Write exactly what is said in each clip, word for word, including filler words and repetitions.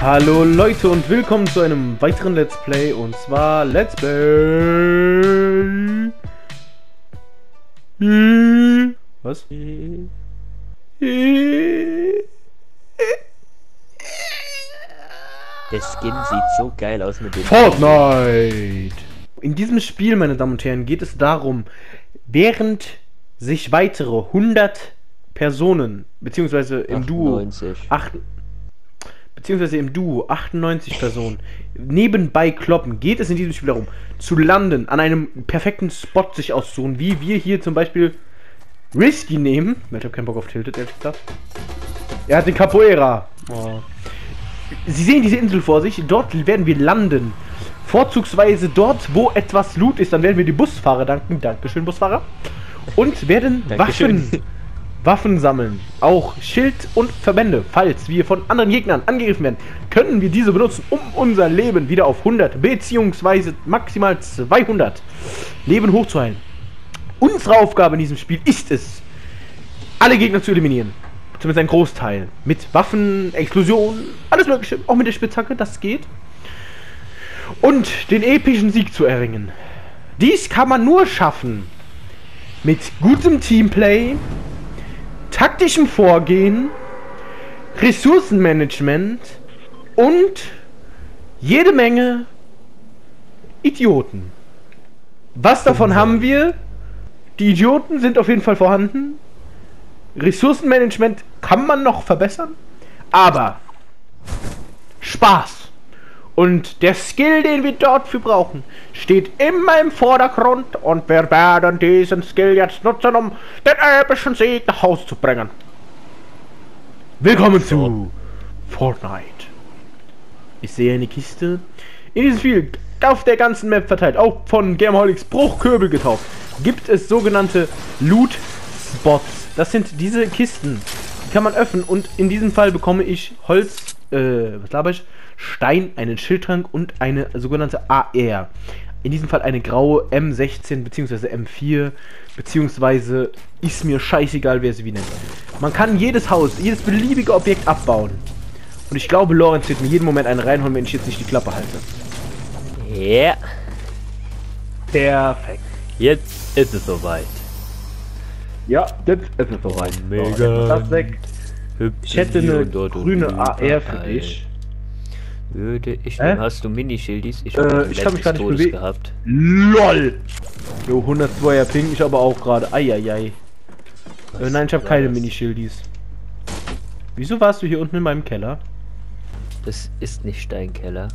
Hallo Leute und willkommen zu einem weiteren Let's Play, und zwar Let's Play. Was? Der Skin sieht so geil aus mit dem Fortnite! In diesem Spiel, meine Damen und Herren, geht es darum, während sich weitere hundert Personen, beziehungsweise im achtundneunzig. Duo... Acht, beziehungsweise im Duo achtundneunzig Personen nebenbei kloppen, geht es in diesem Spiel darum, zu landen, an einem perfekten Spot sich auszusuchen, wie wir hier zum Beispiel Risky nehmen. Ich habe keinen Bock auf Tilted, ehrlich gesagt. Er hat den Capoeira. Oh. Sie sehen diese Insel vor sich, dort werden wir landen. Vorzugsweise dort, wo etwas Loot ist, dann werden wir die Busfahrer danken. Dankeschön, Busfahrer. Und werden Waffen, Waffen sammeln. Auch Schild und Verbände. Falls wir von anderen Gegnern angegriffen werden, können wir diese benutzen, um unser Leben wieder auf hundert bzw. maximal zweihundert Leben hochzuheilen. Unsere Aufgabe in diesem Spiel ist es, alle Gegner zu eliminieren. Zumindest ein Großteil. Mit Waffen, Explosionen, alles Mögliche. Auch mit der Spitzhacke, das geht. Und den epischen Sieg zu erringen. Dies kann man nur schaffen mit gutem Teamplay, taktischem Vorgehen, Ressourcenmanagement und jede Menge Idioten. Was davon haben wir? Die Idioten sind auf jeden Fall vorhanden. Ressourcenmanagement kann man noch verbessern, aber Spaß und der Skill, den wir dort für brauchen, steht immer im Vordergrund, und wir werden diesen Skill jetzt nutzen, um den epischen Sieg nach Hause zu bringen. Willkommen zu Fortnite. Ich sehe eine Kiste. In diesem Spiel, auf der ganzen Map verteilt, auch von Gameholics Bruchköbel getauft, gibt es sogenannte Loot Spots. Das sind diese Kisten. Die kann man öffnen, und in diesem Fall bekomme ich Holz, äh, was laber ich? Stein, einen Schildtrank und eine sogenannte A R. In diesem Fall eine graue M sechzehn bzw. M vier, beziehungsweise ist mir scheißegal, wer sie wie nennt. Man kann jedes Haus, jedes beliebige Objekt abbauen. Und ich glaube, Lorenz wird mir jeden Moment einen reinholen, wenn ich jetzt nicht die Klappe halte. Ja. Yeah. Perfekt. Jetzt ist es soweit. Ja, jetzt ist es soweit. Mega. Das weg. Ich hätte eine grüne A R für dich. Würde ich äh? Nehmen. Hast du Minischildis? Ich habe äh, hab mich gar nicht bewegt gehabt. LOL! Jo, hundertzweier Ping, ich aber auch gerade. Eieiei. Äh, nein, ich habe keine Minischildis. Wieso warst du hier unten in meinem Keller? Das ist nicht dein Keller.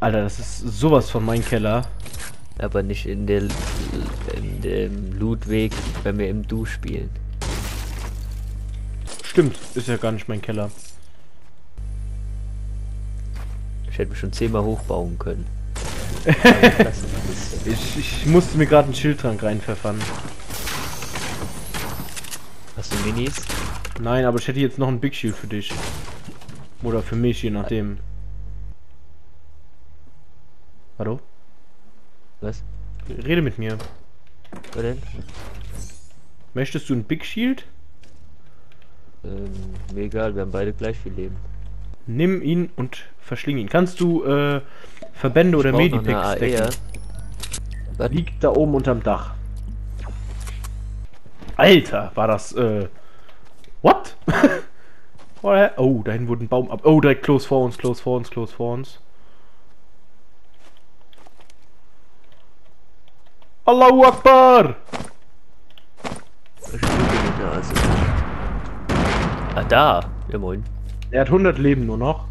Alter, das ist sowas von mein Keller. Aber nicht in, der, in dem Lootweg, wenn wir im Du spielen. Stimmt, ist ja gar nicht mein Keller. Ich hätte mich schon zehnmal hochbauen können. ich, ich musste mir gerade einen Schildtrank reinpfeffern. Hast du Minis? Nein, aber ich hätte jetzt noch ein Big Shield für dich. Oder für mich, je nachdem. Hallo? Was? Rede mit mir. Was denn? Möchtest du ein Big Shield? Ähm, mir egal, wir haben beide gleich viel Leben. Nimm ihn und verschling ihn. Kannst du äh, Verbände oder Medipacks decken? Liegt da oben unterm Dach. Alter, war das äh... What? Oh, dahin wurde ein Baum ab... Oh, direkt close vor uns, close vor uns, close vor uns. Allahu Akbar! Ah, da! Ja, moin. Er hat hundert Leben nur noch.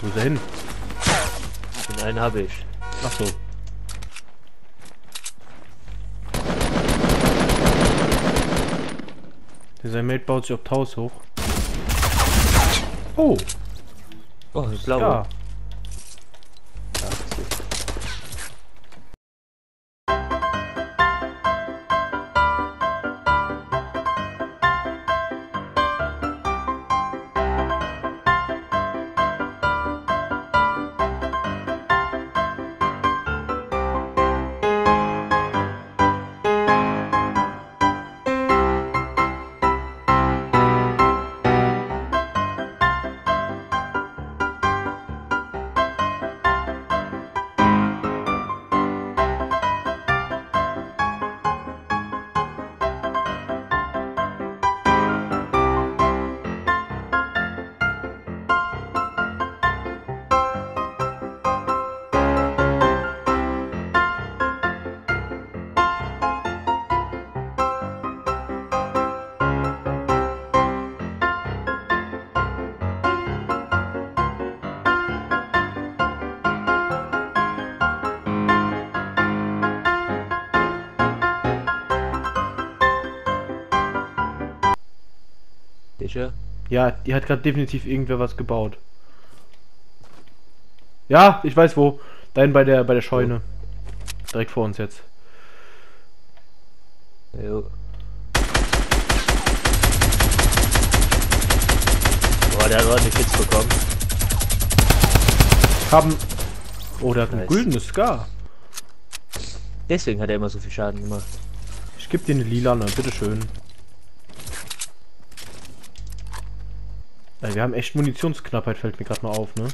Wo ist er hin? Den einen habe ich. Ach so. Dieser Mate baut sich auf Taus hoch. Oh! Oh, das ist blau. Ja. Sicher? Ja, die hat gerade definitiv irgendwer was gebaut. Ja, ich weiß wo. Dein bei der bei der Scheune. Oh. Direkt vor uns jetzt. Jo. Boah, der hat ordentlich Kids bekommen. Haben. Oh, der hat nice. Ein güldenes Scar. Deswegen hat er immer so viel Schaden gemacht. Ich geb dir eine lilane, bitteschön. Wir haben echt Munitionsknappheit, fällt mir gerade mal auf, ne?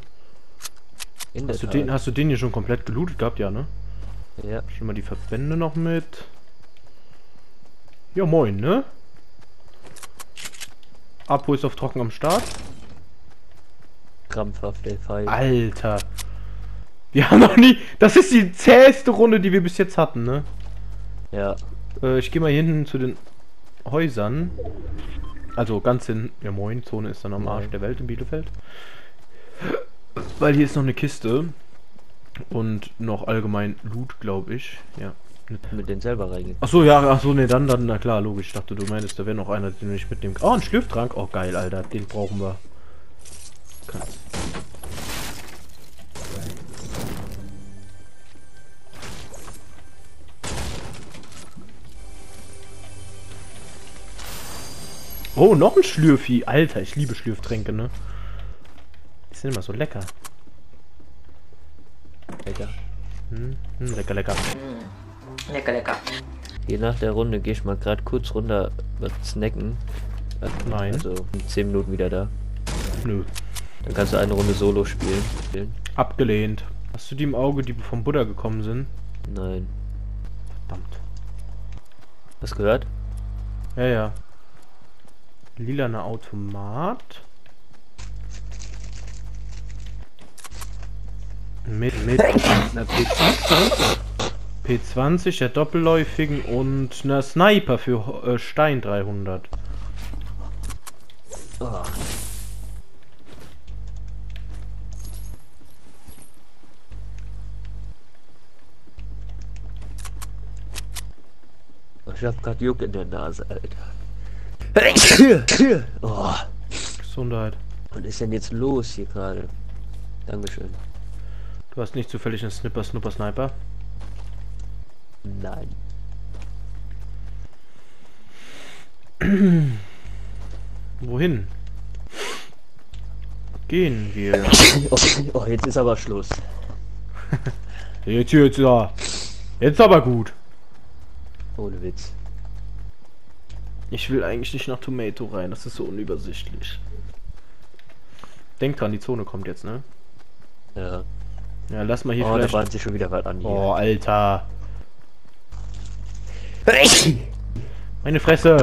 Hast du, den, hast du den hier schon komplett gelootet gehabt, ja, ne? Ja. Schon mal die Verbände noch mit. Ja, moin, ne? Apo ist auf trocken am Start. Krampfhaft, der Fall. Alter. Wir haben noch nie... Das ist die zäheste Runde, die wir bis jetzt hatten, ne? Ja. Äh, ich gehe mal hier hinten zu den Häusern. Also ganz in der ja, moin Zone ist dann am Arsch der Welt in Bielefeld. Weil hier ist noch eine Kiste. Und noch allgemein Loot, glaube ich. Ja. Mit den selber reingehen. Achso, ja, achso, ne, dann, dann, na klar, logisch. Ich dachte, du meinst, da wäre noch einer, den du nicht mitnehmen kannst. Oh, ein Schlürftrank. Oh, geil, Alter. Den brauchen wir. Krass. Oh, noch ein Schlürfi. Alter, ich liebe Schlürftränke, ne? Die sind immer so lecker. Lecker. Hm, hm, lecker, lecker. Lecker, lecker. Je nach der Runde gehe ich mal gerade kurz runter was snacken. Also, nein. Also in zehn Minuten wieder da. Nö. Dann kannst du eine Runde Solo spielen. spielen. Abgelehnt. Hast du die im Auge, die vom Buddha gekommen sind? Nein. Verdammt. Hast du gehört? Ja, ja. Lilane Automat. Mit, mit einer P zwanzig. P zwanzig, der Doppelläufigen und einer Sniper für äh, Stein dreihundert. Oh. Ich hab grad Juck in der Nase, Alter. Oh. Gesundheit. Was ist denn jetzt los hier gerade? Dankeschön. Du hast nicht zufällig einen Snipper, Snupper, Sniper? Nein. Wohin? Gehen wir. Oh, jetzt ist aber Schluss. Jetzt, jetzt, ja. Jetzt aber gut. Ohne Witz. Ich will eigentlich nicht nach Tomato rein, das ist so unübersichtlich. Denk dran, die Zone kommt jetzt, ne? Ja. Ja, lass mal hier oh, vielleicht... Oh, da waren sie schon wieder weit an hier. Oh, Alter. Meine Fresse!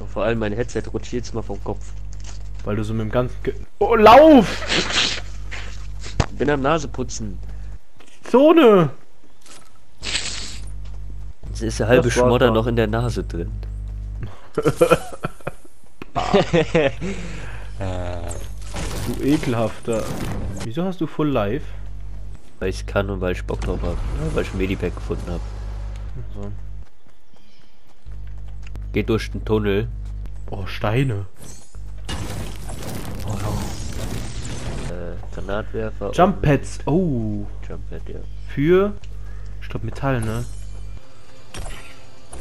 Und vor allem mein Headset rutscht jetzt mal vom Kopf. Weil du so mit dem ganzen... Ge oh, lauf! Ich bin am Naseputzen. Die Zone! Jetzt ist der halbe Schmodder noch in der Nase drin. Du ekelhafter. Wieso hast du Full Life? Weil ich kann und weil ich Bock drauf habe. Ja, weil ich ein Medipack gefunden habe. So. Geht durch den Tunnel. Oh, Steine. Oh, no. äh, Granatwerfer. Jump Pads. Oh. Jump Pad, ja. Für. Ich glaube Metall, ne?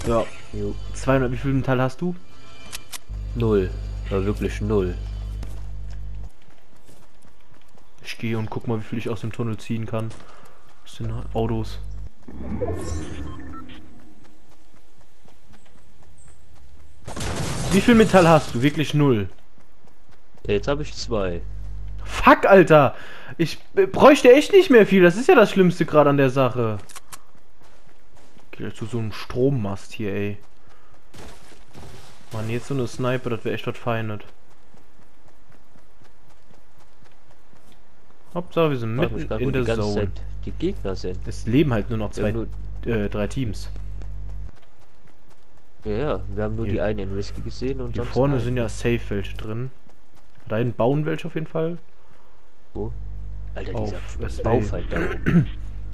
Ja. Jo. zweihundert, wie viel Metall hast du? Null. War wirklich null. Ich gehe und guck mal, wie viel ich aus dem Tunnel ziehen kann. Das sind Autos. Wie viel Metall hast du? Wirklich null. Ja, jetzt habe ich zwei. Fuck, Alter! Ich bräuchte echt nicht mehr viel. Das ist ja das Schlimmste gerade an der Sache. Zu so einem Strommast hier, ey. Mann, jetzt so eine Sniper, das wäre echt was Feines. Hauptsache, wir sind mitten grad, in der Zone. Zeit die Gegner sind. Es leben halt nur noch zwei, nur äh, drei Teams. Ja, ja, wir haben nur hier die eine in Risky gesehen und hier vorne einen. Sind ja safe welche drin. Rein bauen welche auf jeden Fall. Wo? Alter, auf dieser Baufall da.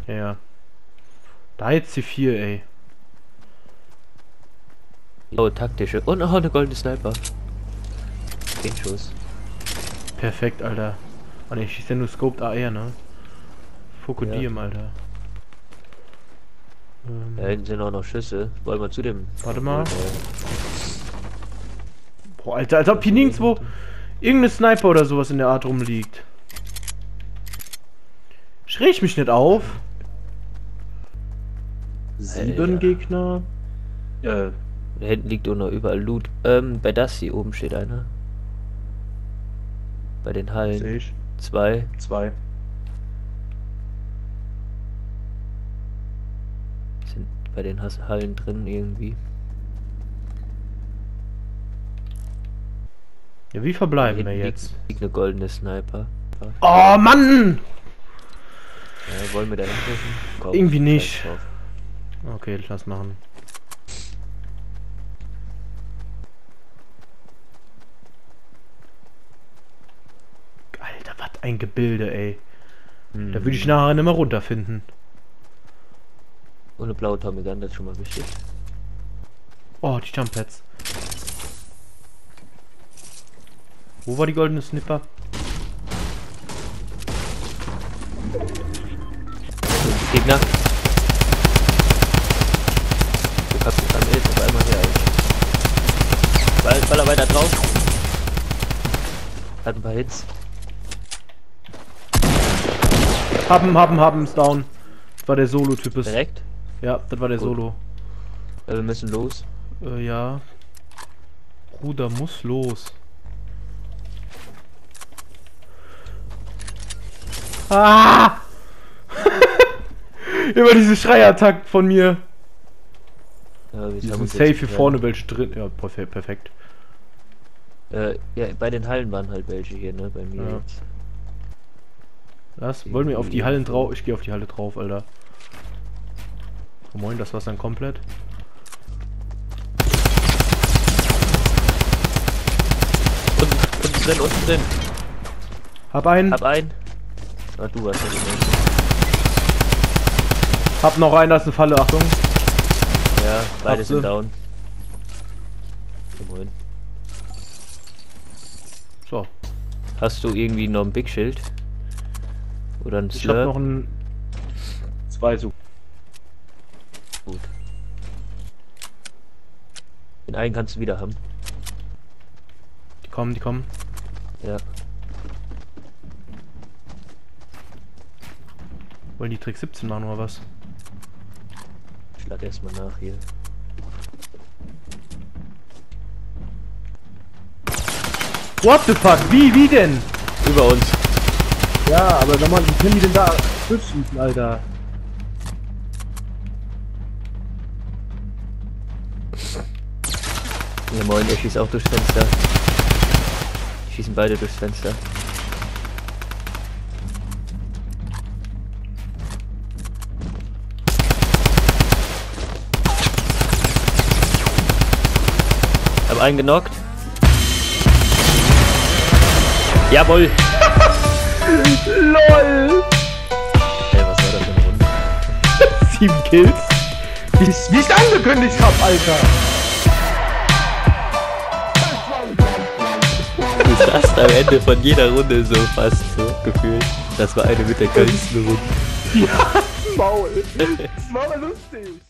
Ja, ja. Da jetzt C vier, ey. Oh, taktische. Und auch eine goldene Sniper. zehn Schuss. Perfekt, Alter. Und ich schieße nur Scoped A R, ne? Fokodiem, ja. Alter. Ähm. Da hinten sind auch noch Schüsse. Wollen wir zu dem. Warte mal. Boah, Alter, als ob hier nirgendwo irgendeine Sniper oder sowas in der Art rumliegt. Schrei ich mich nicht auf. Sieben Alter. Gegner. Ja. Da hinten liegt auch noch überall Loot. Ähm, bei das hier oben steht einer. Bei den Hallen. Seh ich. Zwei. Zwei. Sind bei den Hallen drin irgendwie. Ja, wie verbleiben wir jetzt? Liegt, liegt eine goldene Sniper. Oh Mann! Ja, wollen wir da hinten? Irgendwie nicht. Okay, lass machen. Alter, was ein Gebilde, ey. Hm. Da würde ich nachher nicht mehr runterfinden. Ohne blaue Tommy Gun, das ist schon mal wichtig. Oh, die Jumppads. Wo war die goldene Snipper? Gegner. Baller weiter drauf. Hat ein paar Hits. Haben, haben, haben, ist down. Das war der Solo-Typ. Direkt? Ja, das war der Gut. Solo. Ja, wir müssen los. Äh, ja. Bruder muss los. Ah! Immer diese Schreiattacken von mir. Ja, wir sind safe hier vorne, welche drin. Ja, perfekt. Äh, ja, bei den Hallen waren halt welche hier, ne? Bei mir. Ja. Jetzt. Was? Wollen wir auf die Hallen drauf? Ich gehe auf die Halle drauf, Alter. Oh, moin, das war's dann komplett. Unten, unten drin, unten drin. Hab einen. Hab einen. Ah, du warst ja nicht. Hab noch einen, das ist eine Falle, Achtung. Ja, beide sind down. Moin. So. Hast du irgendwie noch ein Big Schild? Oder ein Slurp? Ich hab noch ein... Zwei so. Gut. Den einen kannst du wieder haben. Die kommen, die kommen. Ja. Wollen die Trick siebzehn machen oder was? Ich schlag erstmal nach hier. What the fuck? Wie, wie denn? Über uns. Ja, aber sag mal, wie können die denn da schießen, Alter? Ja moin, er schießt auch durchs Fenster. Die schießen beide durchs Fenster. Ich hab einen genockt. Jawohl! LOL! Ey, was war das für eine Runde? Sieben Kills? Wie, wie ich angekündigt hab, Alter! Du saßt am Ende von jeder Runde so fast so gefühlt. Das war eine mit der geilsten Runde. Ja, Maul! Das war mal lustig!